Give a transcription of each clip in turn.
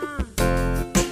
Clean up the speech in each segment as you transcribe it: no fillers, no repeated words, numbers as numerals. The wheels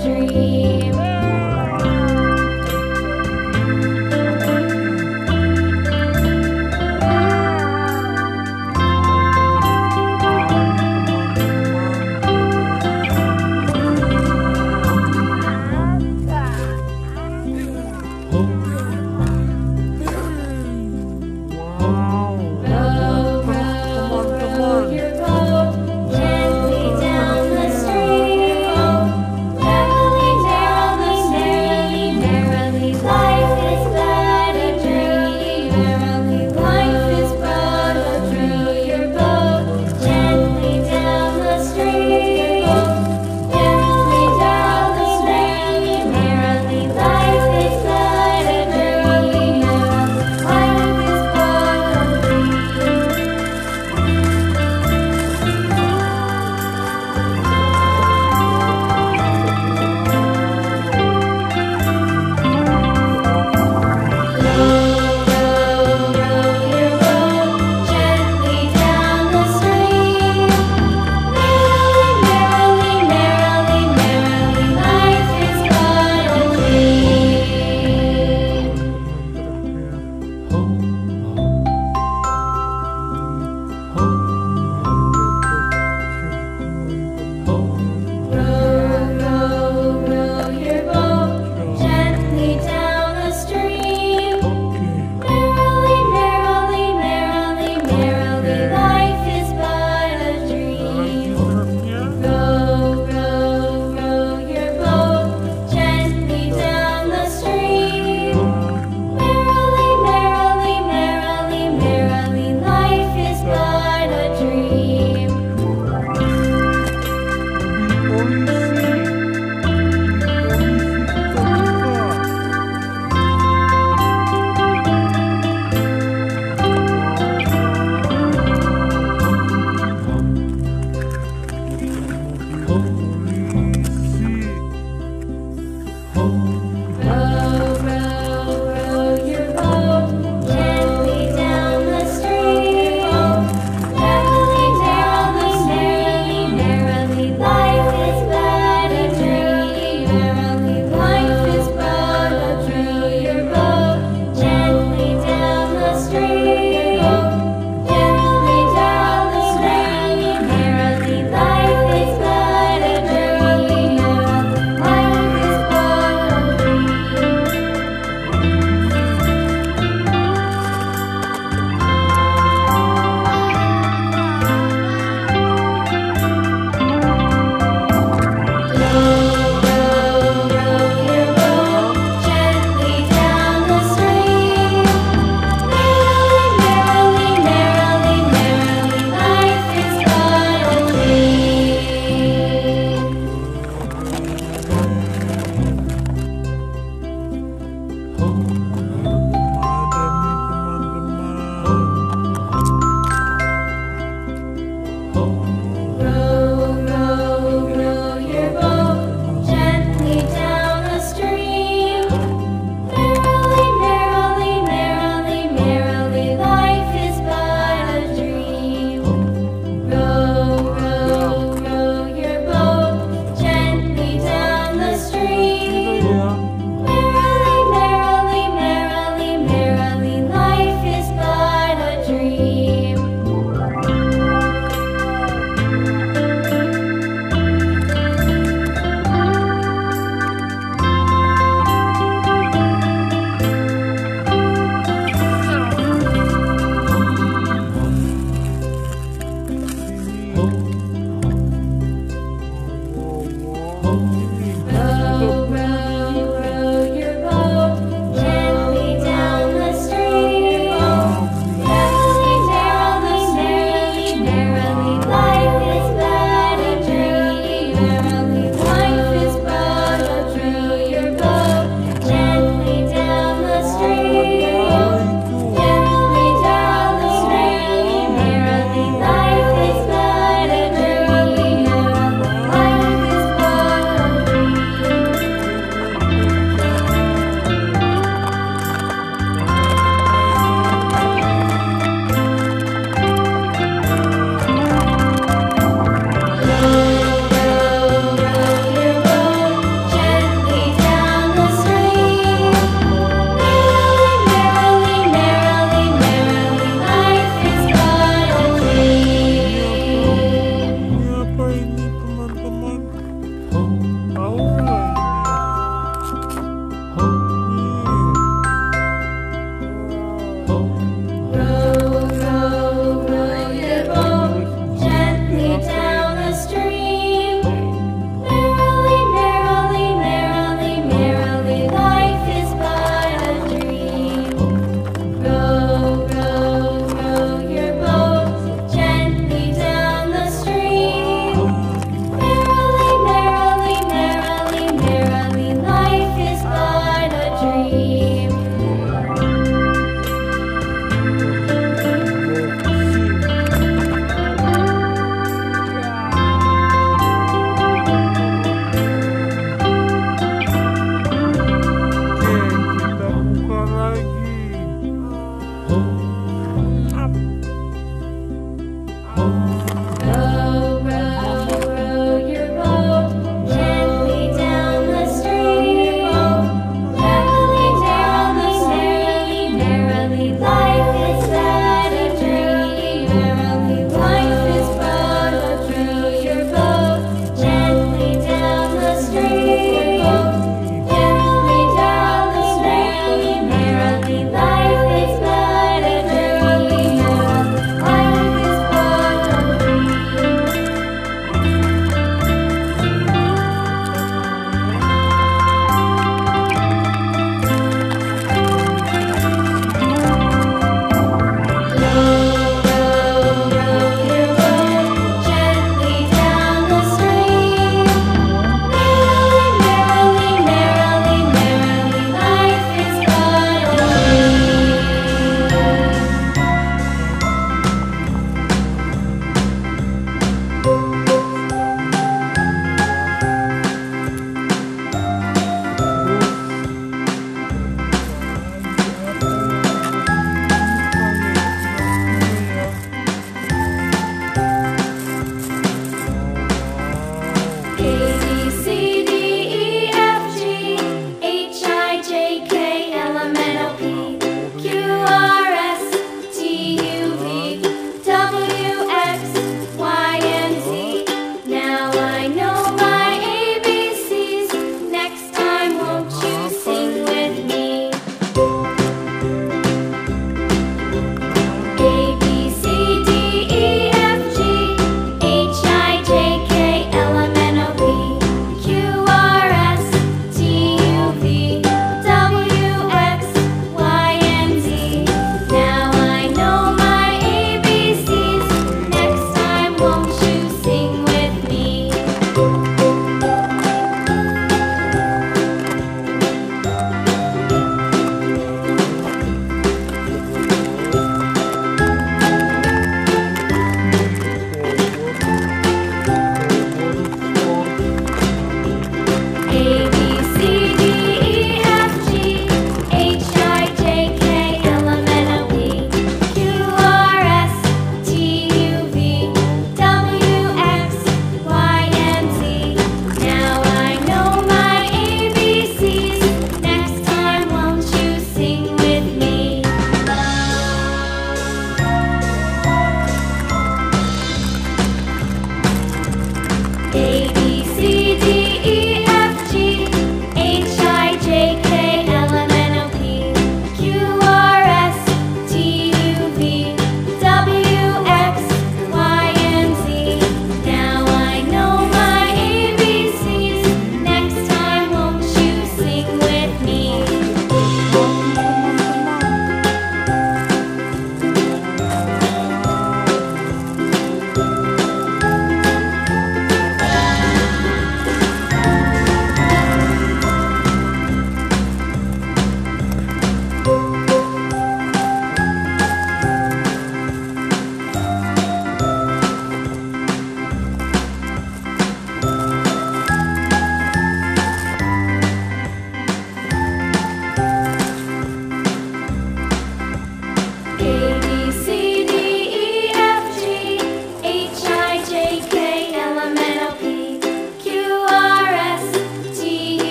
Dream.